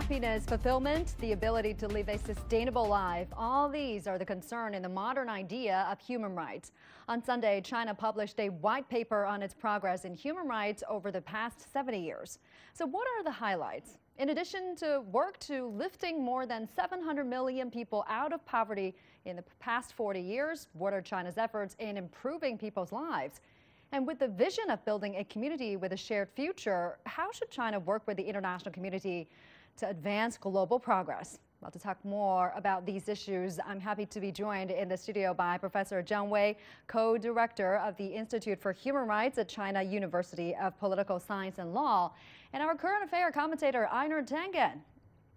happiness, fulfillment, the ability to live a sustainable life, all these are the concern in the modern idea of human rights. On Sunday, China published a white paper on its progress in human rights over the past 70 years. So what are the highlights? In addition to work to lifting more than 700 million people out of poverty in the past 40 years, what are China's efforts in improving people's lives? And with the vision of building a community with a shared future, how should China work with the international community to advance global progress? Well, to talk more about these issues, I'm happy to be joined in the studio by Professor Zhang Wei, co-director of the Institute for Human Rights at China University of Political Science and Law, and our current affair commentator, Einar Tangen.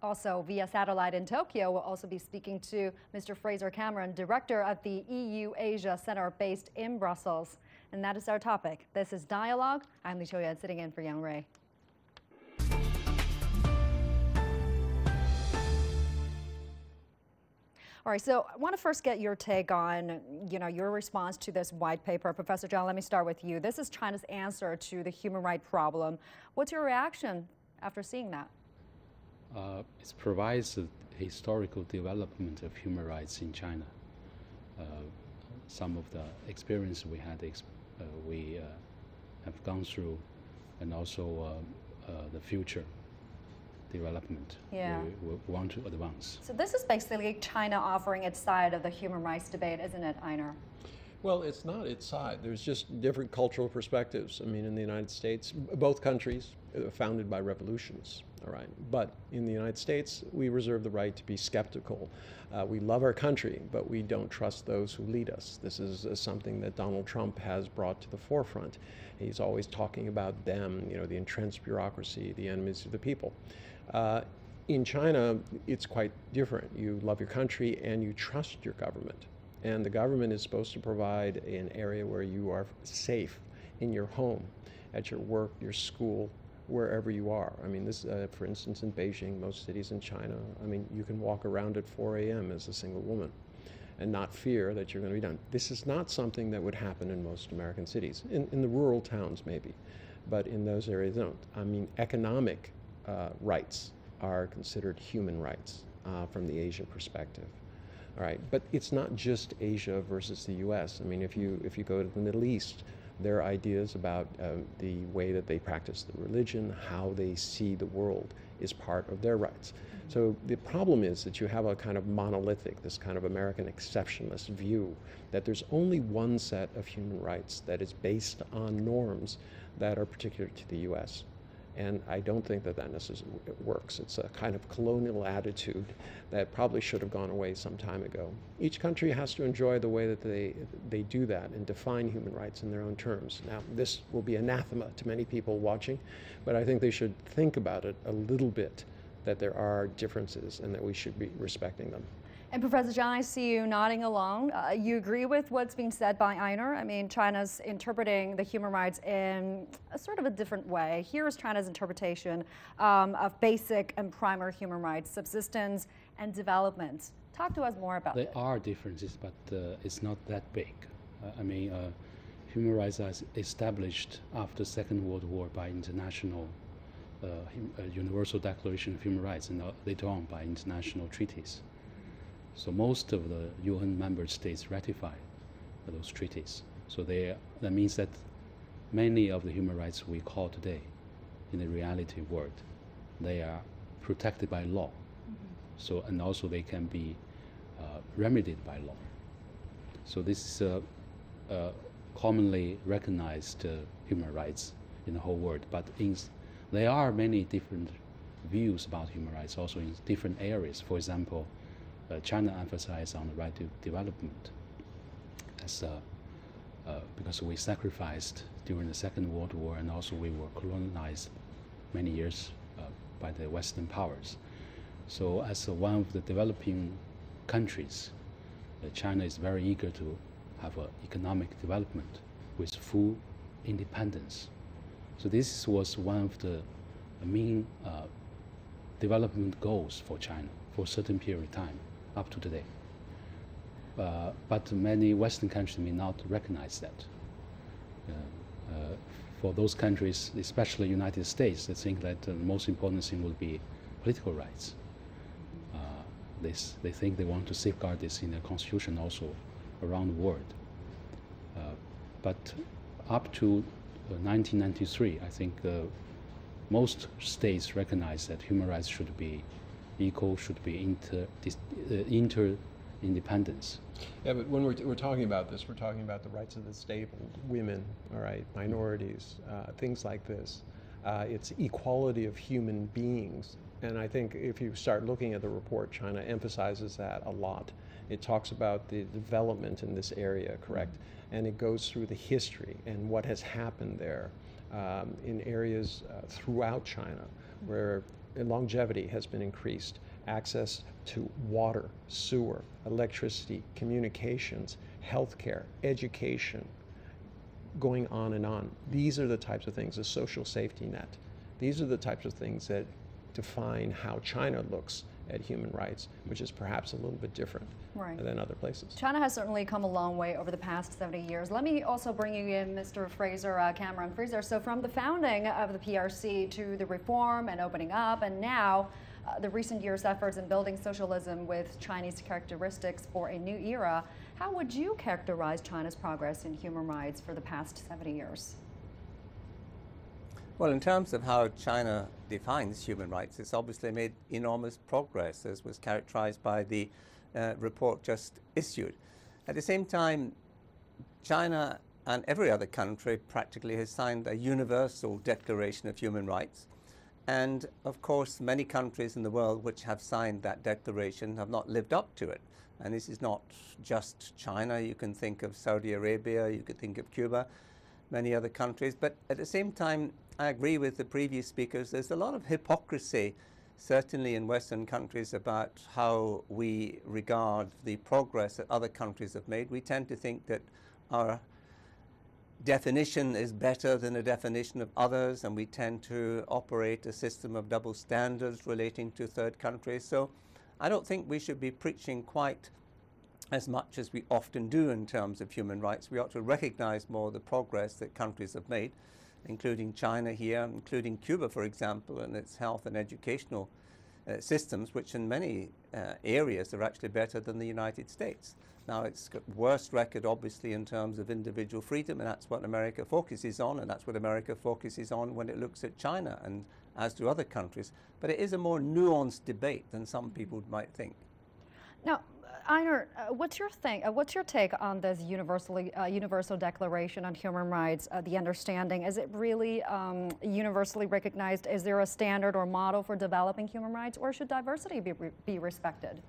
Also via satellite in Tokyo, we'll also be speaking to Mr. Fraser Cameron, director of the EU Asia Center based in Brussels. And that is our topic. This is Dialogue. I'm Li Chiuyuan, sitting in for Yang Ray. All right, so I want to first get your take on, your response to this white paper. Professor Zhang, let me start with you. This is China's answer to the human rights problem. What's your reaction after seeing that? It provides a historical development of human rights in China. Some of the experience we had, we have gone through, and also the future development we want to advance. So this is basically China offering its side of the human rights debate, isn't it, Einar? Well, it's not its side. There's just different cultural perspectives. I mean, in the United States, both countries are founded by revolutions, all right? But in the United States, we reserve the right to be skeptical. We love our country, but we don't trust those who lead us. This is something that Donald Trump has brought to the forefront. He's always talking about them, the entrenched bureaucracy, the enemies of the people. In China, it's quite different. You love your country and you trust your government. And the government is supposed to provide an area where you are safe in your home, at your work, your school, wherever you are. I mean, this, for instance, in Beijing, most cities in China, I mean, you can walk around at 4 a.m. as a single woman and not fear that you're going to be done. This is not something that would happen in most American cities, in the rural towns maybe, but in those areas, no. I mean, economic rights are considered human rights from the Asia perspective. All right, but it's not just Asia versus the U.S. I mean, if you go to the Middle East, there are ideas about the way that they practice the religion, how they see the world is part of their rights. So the problem is that you have a kind of monolithic, this kind of American exceptionalist view that there's only one set of human rights that is based on norms that are particular to the U.S. And I don't think that that necessarily works. It's a kind of colonial attitude that probably should have gone away some time ago. Each country has to enjoy the way that they do that and define human rights in their own terms. Now, this will be anathema to many people watching, but I think they should think about it a little bit, that there are differences and that we should be respecting them. And Professor Zhang, I see you nodding along. You agree with what's being said by Einar? I mean, China's interpreting the human rights in a sort of a different way. Here is China's interpretation of basic and primary human rights, subsistence and development. Talk to us more about it. There are differences, but it's not that big. I mean, human rights are established after the Second World War by international Universal Declaration of Human Rights, and later on by international treaties. So most of the UN member states ratify those treaties. So that means that many of the human rights we call today in the reality world, they are protected by law. So, and also they can be remedied by law. So this is a commonly recognized human rights in the whole world. But there are many different views about human rights also in different areas. For example, China emphasizes on the right to development, as, because we sacrificed during the Second World War, and also we were colonized many years by the Western powers. So as one of the developing countries, China is very eager to have economic development with full independence. So this was one of the main development goals for China for a certain period of time, up to today. But many Western countries may not recognize that. For those countries, especially United States, I think that the most important thing would be political rights. They think they want to safeguard this in their constitution also around the world. But up to 1993, I think most states recognize that human rights should be equal, should be interdependence. Yeah, but when we're talking about this, we're talking about the rights of the disabled, women, all right, minorities, things like this. It's equality of human beings. And I think if you start looking at the report, China emphasizes that a lot. It talks about the development in this area, correct? And it goes through the history and what has happened there in areas throughout China where longevity has been increased, access to water, sewer, electricity, communications, healthcare, education, going on and on. These are the types of things, the social safety net. These are the types of things that define how China looks at human rights, which is perhaps a little bit different than other places. China has certainly come a long way over the past 70 years. Let me also bring you in Mr. Fraser Cameron. Fraser, so from the founding of the PRC to the reform and opening up, and now the recent years' efforts in building socialism with Chinese characteristics for a new era, how would you characterize China's progress in human rights for the past 70 years? Well, in terms of how China defines human rights, it's obviously made enormous progress, as was characterized by the report just issued. At the same time, China and every other country practically has signed a universal declaration of human rights. And of course, many countries in the world which have signed that declaration have not lived up to it. And this is not just China. You can think of Saudi Arabia, you could think of Cuba, many other countries. But at the same time, I agree with the previous speakers, there's a lot of hypocrisy, certainly in Western countries, about how we regard the progress that other countries have made. We tend to think that our definition is better than the definition of others, and we tend to operate a system of double standards relating to third countries. So I don't think we should be preaching quite as much as we often do in terms of human rights. We ought to recognize more the progress that countries have made, including China here, including Cuba, for example, and its health and educational systems, which in many areas are actually better than the United States. Now, it's got worse record, obviously, in terms of individual freedom, and that's what America focuses on, and that's what America focuses on when it looks at China, and as do other countries. But it is a more nuanced debate than some people might think. Now, Einar, what's your take on this universal declaration on human rights, the understanding? Is it really universally recognized? Is there a standard or model for developing human rights, or should diversity be respected?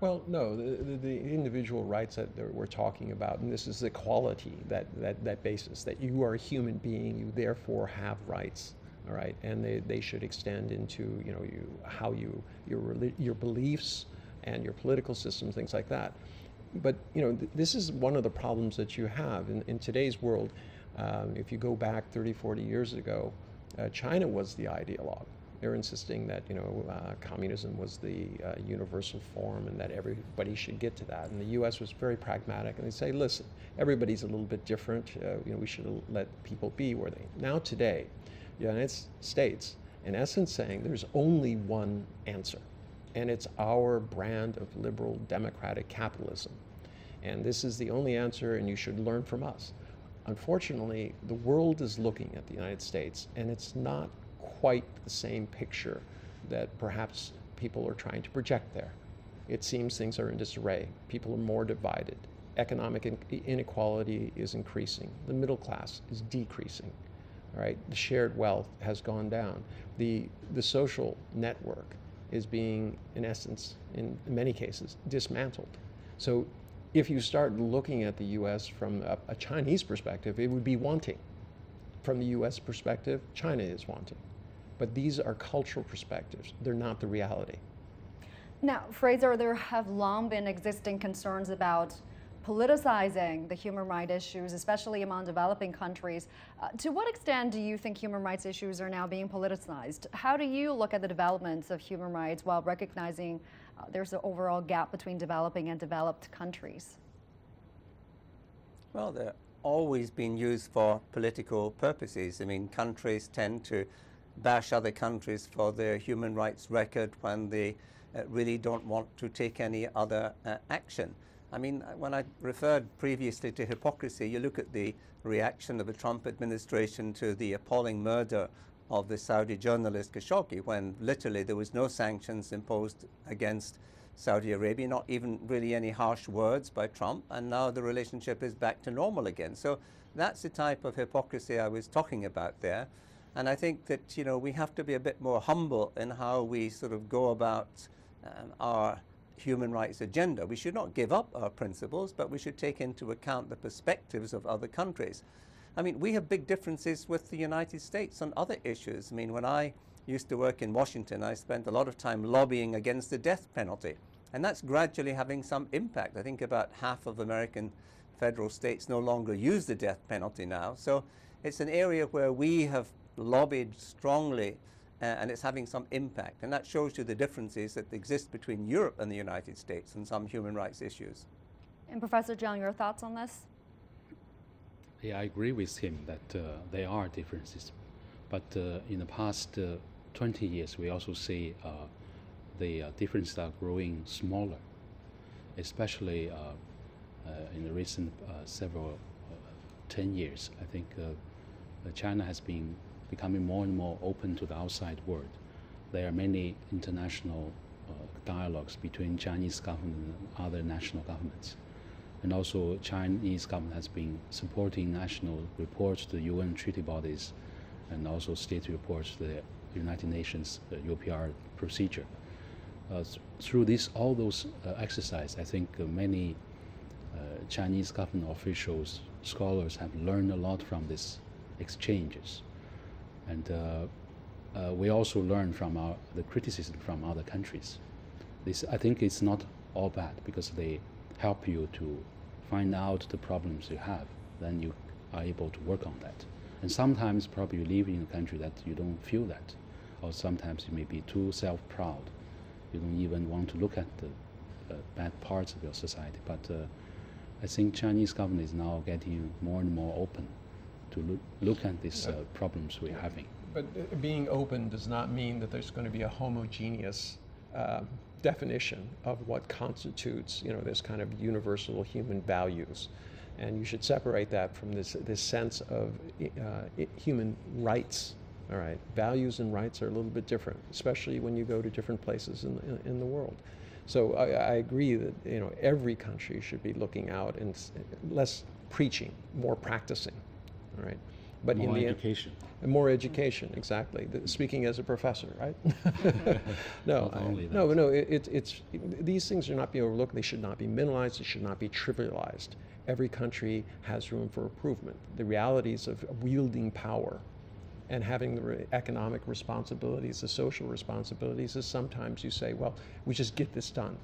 Well, no, the individual rights that we're talking about, and this is equality, that basis, that you are a human being, you therefore have rights. All right, and they should extend into, you know, your beliefs, and your political system, things like that. But you know, this is one of the problems that you have in today's world. If you go back 30, 40 years ago, China was the ideologue. They're insisting that, you know, communism was the universal form and that everybody should get to that. And the U.S. was very pragmatic, and they say, listen, everybody's a little bit different. You know, we should let people be where they are. Now today, the United States, in essence, saying there's only one answer. And it's our brand of liberal democratic capitalism. And this is the only answer, and you should learn from us. Unfortunately, the world is looking at the United States, and it's not quite the same picture that perhaps people are trying to project there. It seems things are in disarray. People are more divided. Economic inequality is increasing. The middle class is decreasing. All right? The shared wealth has gone down. The social network is being, in essence, in many cases, dismantled. So if you start looking at the U.S. from a Chinese perspective, it would be wanting. From the U.S. perspective, China is wanting. But these are cultural perspectives. They're not the reality. Now, Fraser, there have long been existing concerns about politicizing the human rights issues, especially among developing countries. To what extent do you think human rights issues are now being politicized? How do you look at the developments of human rights while recognizing there's an overall gap between developing and developed countries? Well, they're always being used for political purposes. I mean, countries tend to bash other countries for their human rights record when they really don't want to take any other action. I mean, when I referred previously to hypocrisy, you look at the reaction of the Trump administration to the appalling murder of the Saudi journalist Khashoggi, when literally there was no sanctions imposed against Saudi Arabia, not even really any harsh words by Trump, and now the relationship is back to normal again. So that's the type of hypocrisy I was talking about there. And I think that, you know, we have to be a bit more humble in how we sort of go about our human rights agenda. We should not give up our principles, but we should take into account the perspectives of other countries. I mean, we have big differences with the United States on other issues. I mean, when I used to work in Washington, I spent a lot of time lobbying against the death penalty, and that's gradually having some impact. I think about half of American federal states no longer use the death penalty now. So it's an area where we have lobbied strongly, and it's having some impact. And that shows you the differences that exist between Europe and the United States on some human rights issues. And Professor Zhang, your thoughts on this? Yeah, I agree with him that there are differences. But in the past 20 years, we also see the differences are growing smaller, especially in the recent several 10 years. I think China has been becoming more and more open to the outside world. There are many international dialogues between Chinese government and other national governments. And also Chinese government has been supporting national reports to the UN treaty bodies and also state reports to the United Nations UPR procedure. Through this, all those exercises, I think many Chinese government officials, scholars have learned a lot from these exchanges. And we also learn from the criticism from other countries. This, I think, it's not all bad because they help you to find out the problems you have. Then you are able to work on that. And sometimes probably you live in a country that you don't feel that. Or sometimes you may be too self-proud. You don't even want to look at the bad parts of your society. But I think Chinese government is now getting more and more open to look at these problems we're having. But being open does not mean that there's going to be a homogeneous definition of what constitutes, you know, this kind of universal human values. And you should separate that from this sense of human rights. All right, values and rights are a little bit different, especially when you go to different places in the world. So I agree that, you know, every country should be looking out and less preaching, more practicing. Right, but more in the education. More education, exactly. Speaking as a professor, right? No, no. These things should not be overlooked. They should not be minimized. They should not be trivialized. Every country has room for improvement. The realities of wielding power, and having the economic responsibilities, the social responsibilities, is sometimes you say, well, we just get this done.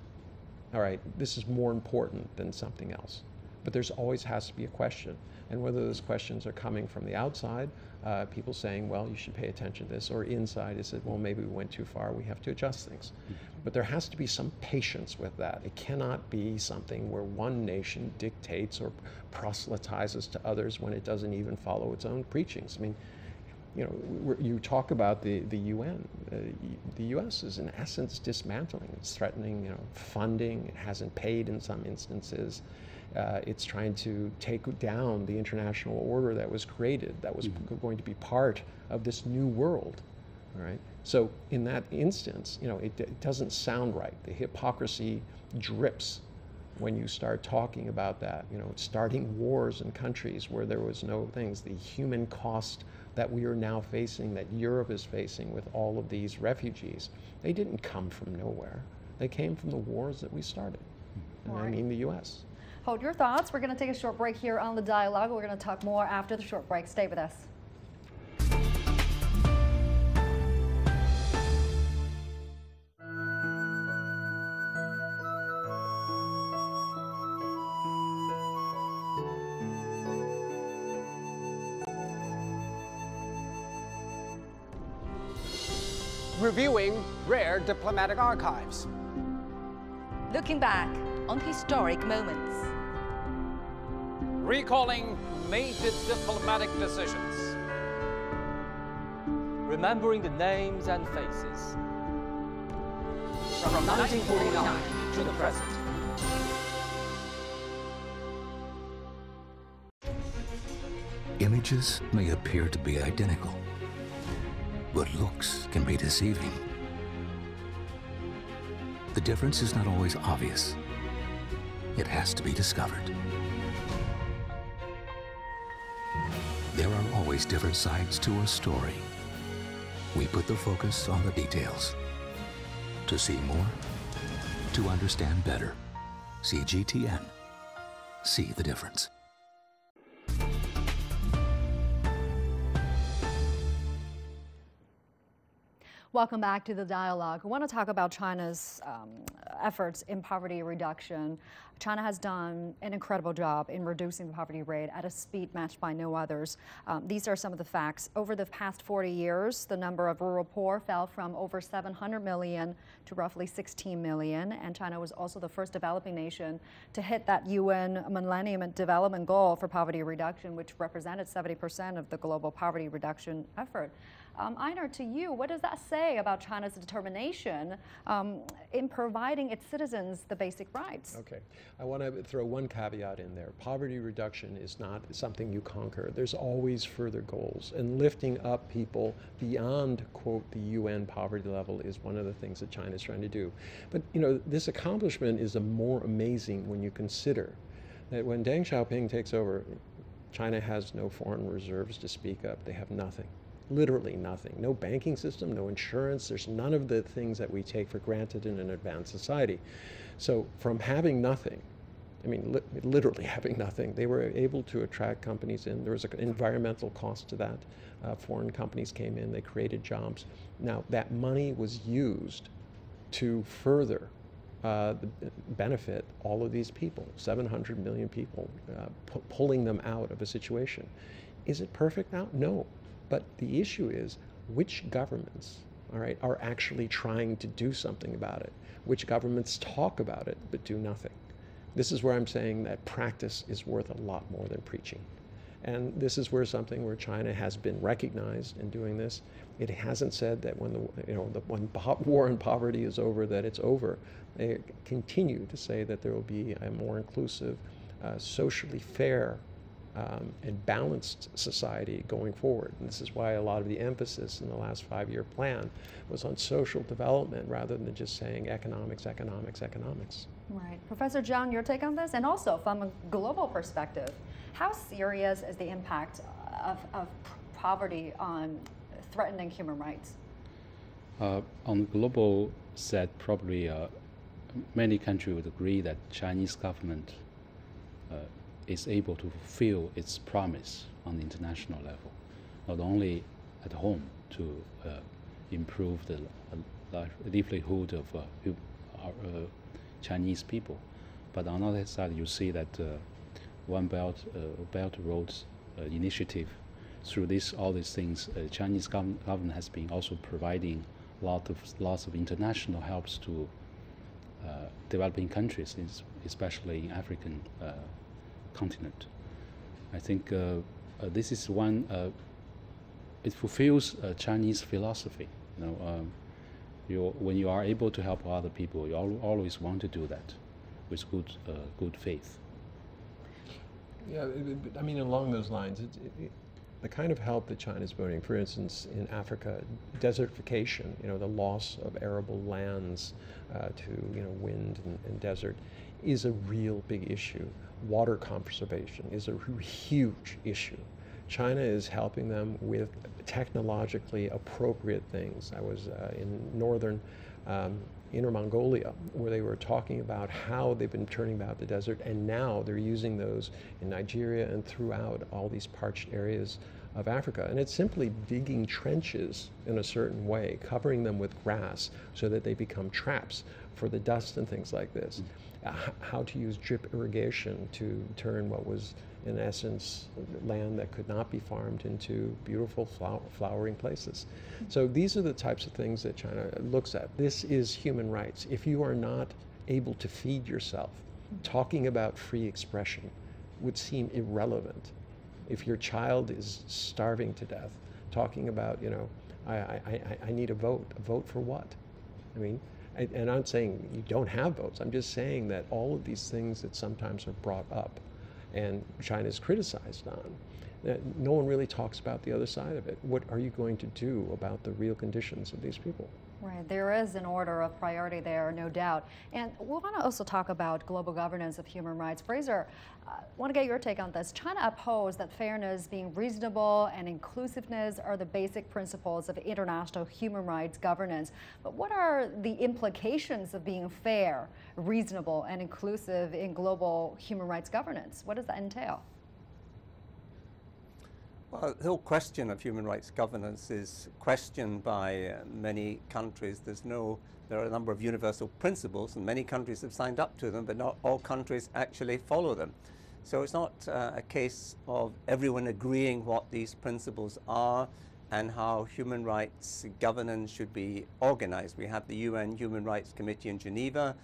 All right, this is more important than something else. But there's always has to be a question. And whether those questions are coming from the outside, people saying, well, you should pay attention to this, or inside is that, well, maybe we went too far, we have to adjust things. But there has to be some patience with that. It cannot be something where one nation dictates or proselytizes to others when it doesn't even follow its own preachings. I mean, you know, you talk about the UN. The U.S. is in essence dismantling. It's threatening, you know, funding. It hasn't paid in some instances. It's trying to take down the international order that was created, that was going to be part of this new world, all right? So in that instance, you know, it doesn't sound right. The hypocrisy drips when you start talking about that, you know, starting wars in countries where there was no things, the human cost that we are now facing, that Europe is facing with all of these refugees. They didn't come from nowhere. They came from the wars that we started, and I mean the U.S. Hold your thoughts. We're going to take a short break here on The Dialogue. We're going to talk more after the short break. Stay with us. Reviewing rare diplomatic archives. Looking back on historic moments. Recalling major diplomatic decisions. remembering the names and faces. From 1949 to the present. Images may appear to be identical, but looks can be deceiving. The difference is not always obvious. It has to be discovered. There are always different sides to a story. We put the focus on the details. To see more, to understand better. CGTN. See the difference. Welcome back to the dialogue. I want to talk about China's efforts in poverty reduction. China has done an incredible job in reducing the poverty rate at a speed matched by no others. These are some of the facts. Over the past 40 years, the number of rural poor fell from over 700 million to roughly 16 million. And China was also the first developing nation to hit that UN Millennium Development Goal for poverty reduction, which represented 70% of the global poverty reduction effort. Einar, to you, what does that say about China's determination in providing its citizens the basic rights? Okay, I want to throw one caveat in there. Poverty reduction is not something you conquer. There's always further goals, and lifting up people beyond, quote, the UN poverty level is one of the things that China's trying to do. But, you know, this accomplishment is more amazing when you consider that when Deng Xiaoping takes over, China has no foreign reserves to speak of. They have nothing. Literally nothing. No banking system, no insurance. There's none of the things that we take for granted in an advanced society. So from having nothing, I mean literally having nothing, they were able to attract companies in. There was an environmental cost to that. Foreign companies came in, they created jobs. Now that money was used to further benefit all of these people, 700 million people, pulling them out of a situation. Is it perfect now? No. But the issue is which governments, all right, are actually trying to do something about it, which governments talk about it but do nothing. This is where I'm saying that practice is worth a lot more than preaching. And this is where something where China has been recognized in doing this. It hasn't said that when the, you know, when war and poverty is over, that it's over. They continue to say that there will be a more inclusive, socially fair, and balanced society going forward. And this is why a lot of the emphasis in the last five-year plan was on social development rather than just saying economics, economics, economics. Right. Professor Zhang, your take on this? And also from a global perspective, how serious is the impact of poverty on threatening human rights? On the global set, probably many countries would agree that Chinese government is able to fulfill its promise on the international level, not only at home to improve the livelihood of Chinese people, but on the other side you see that One Belt Road initiative, through this, all these things, Chinese government has been also providing lots of international helps to developing countries, especially in African continent. I think this is one, it fulfills Chinese philosophy. You know, when you are able to help other people, you always want to do that with good faith. Yeah, I mean, along those lines, the kind of help that China is promoting, for instance, in Africa, desertification, you know, the loss of arable lands to, you know, wind and desert, is a real big issue. Water conservation is a huge issue. China is helping them with technologically appropriate things. I was in northern Inner Mongolia, where they were talking about how they've been turning out the desert, and now they're using those in Nigeria and throughout all these parched areas of Africa. And it's simply digging trenches in a certain way, covering them with grass so that they become traps for the dust and things like this. How to use drip irrigation to turn what was, in essence, land that could not be farmed into beautiful flowering places. So these are the types of things that China looks at. This is human rights. If you are not able to feed yourself, talking about free expression would seem irrelevant. If your child is starving to death, talking about, you know, I need a vote. A vote for what? I mean, and I'm not saying you don't have votes. I'm just saying that all of these things that sometimes are brought up and China's criticized on, that no one really talks about the other side of it. What are you going to do about the real conditions of these people? Right, there is an order of priority there, no doubt. And we want to also talk about global governance of human rights. Fraser, I want to get your take on this. China upholds that fairness, being reasonable, and inclusiveness are the basic principles of international human rights governance. But what are the implications of being fair, reasonable, and inclusive in global human rights governance? What does that entail? Well, the whole question of human rights governance is questioned by many countries. There are a number of universal principles, and many countries have signed up to them, but not all countries actually follow them. So it's not a case of everyone agreeing what these principles are and how human rights governance should be organized. We have the UN Human Rights Committee in Geneva.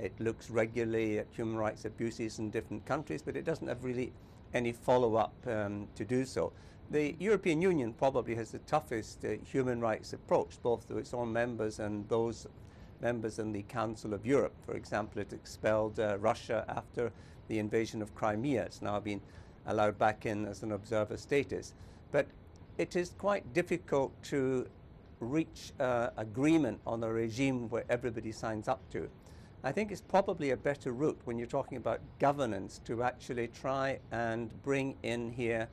It looks regularly at human rights abuses in different countries, but it doesn't have really any follow-up to do so. The European Union probably has the toughest human rights approach, both to its own members and those members in the Council of Europe. For example, it expelled Russia after the invasion of Crimea. It's now been allowed back in as an observer status. But it is quite difficult to reach agreement on a regime where everybody signs up to. I think it's probably a better route when you're talking about governance to actually try and bring in here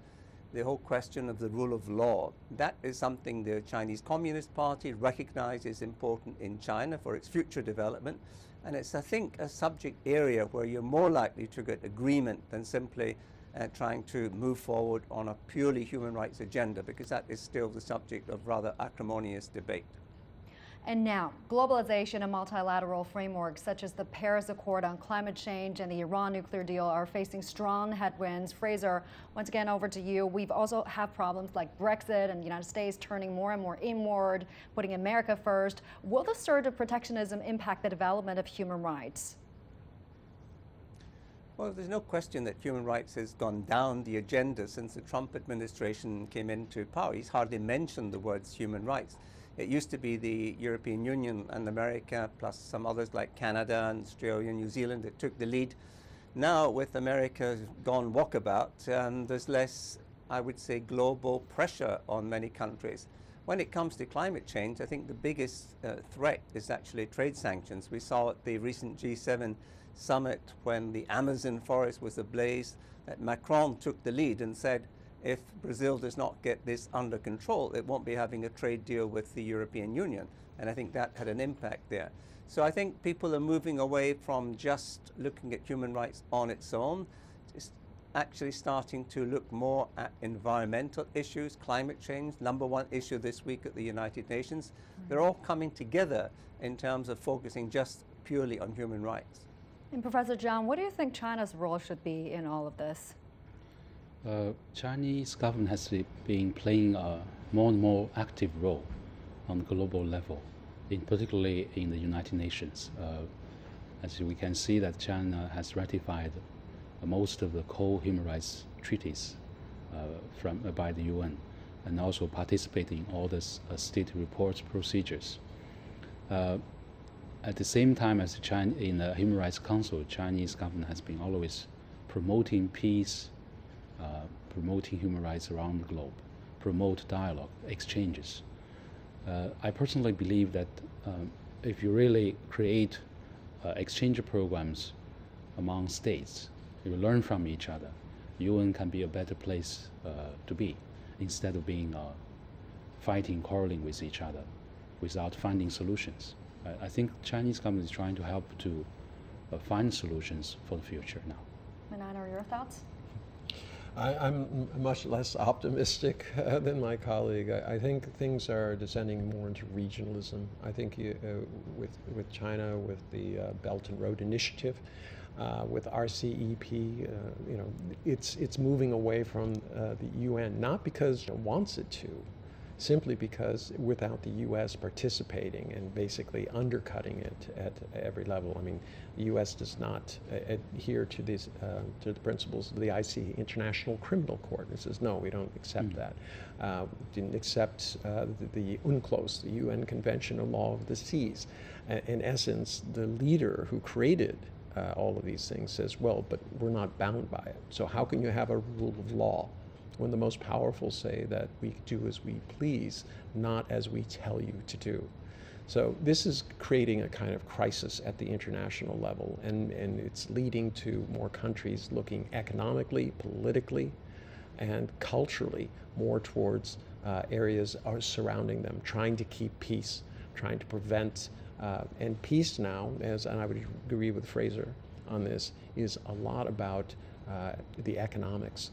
the whole question of the rule of law. That is something the Chinese Communist Party recognizes important in China for its future development. And it's, I think, a subject area where you're more likely to get agreement than simply trying to move forward on a purely human rights agenda, because that is still the subject of rather acrimonious debate. And now, globalization and multilateral frameworks such as the Paris Accord on climate change and the Iran nuclear deal are facing strong headwinds. Fraser, once again, over to you. We've also have problems like Brexit and the United States turning more and more inward, putting America first. Will the surge of protectionism impact the development of human rights? Well, there's no question that human rights has gone down the agenda since the Trump administration came into power. He's hardly mentioned the words human rights. It used to be the European Union and America, plus some others like Canada and Australia and New Zealand, that took the lead. Now, with America gone walkabout, there's less, I would say, global pressure on many countries. When it comes to climate change, I think the biggest threat is actually trade sanctions. We saw at the recent G7 summit when the Amazon forest was ablaze that Macron took the lead and said, if Brazil does not get this under control, it won't be having a trade deal with the European Union. And I think that had an impact there. So I think people are moving away from just looking at human rights on its own. It's actually starting to look more at environmental issues, climate change, #1 issue this week at the United Nations. They're all coming together in terms of focusing just purely on human rights. And Professor Zhang, what do you think China's role should be in all of this? Chinese government has been playing a more and more active role on the global level, particularly in the United Nations. As we can see that China has ratified most of the core human rights treaties by the UN, and also participating in all the state reports procedures. At the same time as China in the Human Rights Council, Chinese government has been always promoting peace, promoting human rights around the globe, promote dialogue, exchanges. I personally believe that if you really create exchange programs among states, you learn from each other, UN can be a better place to be, instead of being fighting, quarreling with each other without finding solutions. I think Chinese government is trying to help to find solutions for the future now. Einar, your thoughts? I'm much less optimistic than my colleague. I think things are descending more into regionalism. I think with China, with the Belt and Road Initiative, with RCEP, you know, it's moving away from the UN, not because it wants it to, simply because without the U.S. participating and basically undercutting it at every level. I mean, the U.S. does not adhere to these to the principles of the ICC, International Criminal Court. It says no, we don't accept that. Didn't accept the UNCLOS, the UN Convention on Law of the Seas. In essence, the leader who created all of these things says, well, but we're not bound by it. So how can you have a rule of law when the most powerful say that we do as we please, not as we tell you to do? So this is creating a kind of crisis at the international level, and it's leading to more countries looking economically, politically, and culturally more towards areas surrounding them, trying to keep peace, trying to prevent, and peace now, and I would agree with Fraser on this, is a lot about the economics,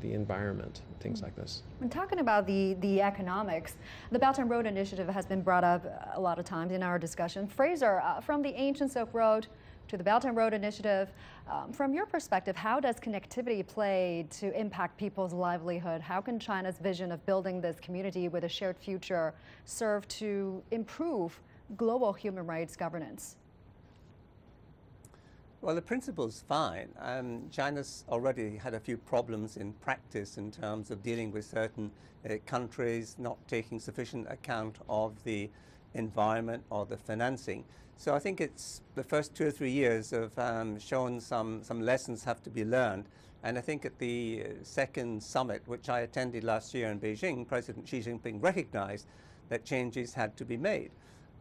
the environment, things like this. When talking about the economics, the Belt and Road Initiative has been brought up a lot of times in our discussion. Fraser, from the ancient Silk Road to the Belt and Road Initiative, from your perspective, how does connectivity play to impact people's livelihood? How can China's vision of building this community with a shared future serve to improve global human rights governance? Well, the principle's fine. China's already had a few problems in practice in terms of dealing with certain countries, not taking sufficient account of the environment or the financing. So I think it's the first 2 or 3 years have shown some lessons have to be learned. And I think at the second summit, which I attended last year in Beijing, President Xi Jinping recognized that changes had to be made.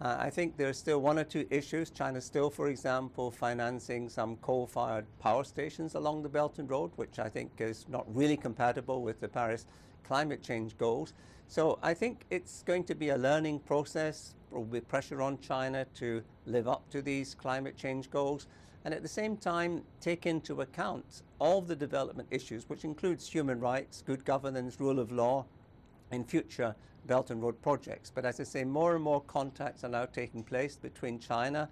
I think there are still 1 or 2 issues. China's still, for example, financing some coal-fired power stations along the Belt and Road, which I think is not really compatible with the Paris climate change goals. So I think it's going to be a learning process. There will be pressure on China to live up to these climate change goals, and at the same time take into account all the development issues, which includes human rights, good governance, rule of law, in future Belt and Road projects. But as I say, more and more contacts are now taking place between China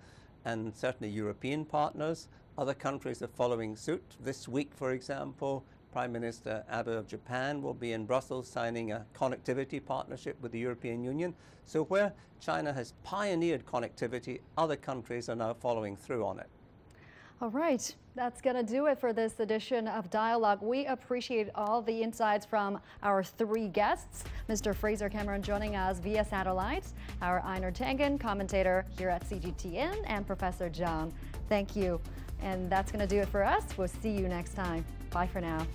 and certainly European partners. Other countries are following suit. This week, for example, Prime Minister Abe of Japan will be in Brussels signing a connectivity partnership with the European Union. So where China has pioneered connectivity, other countries are now following through on it. All right, that's going to do it for this edition of Dialogue. We appreciate all the insights from our 3 guests. Mr. Fraser Cameron joining us via satellite, our Einar Tangen, commentator here at CGTN, and Professor Zhang. Thank you. And that's going to do it for us. We'll see you next time. Bye for now.